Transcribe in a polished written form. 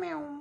meu.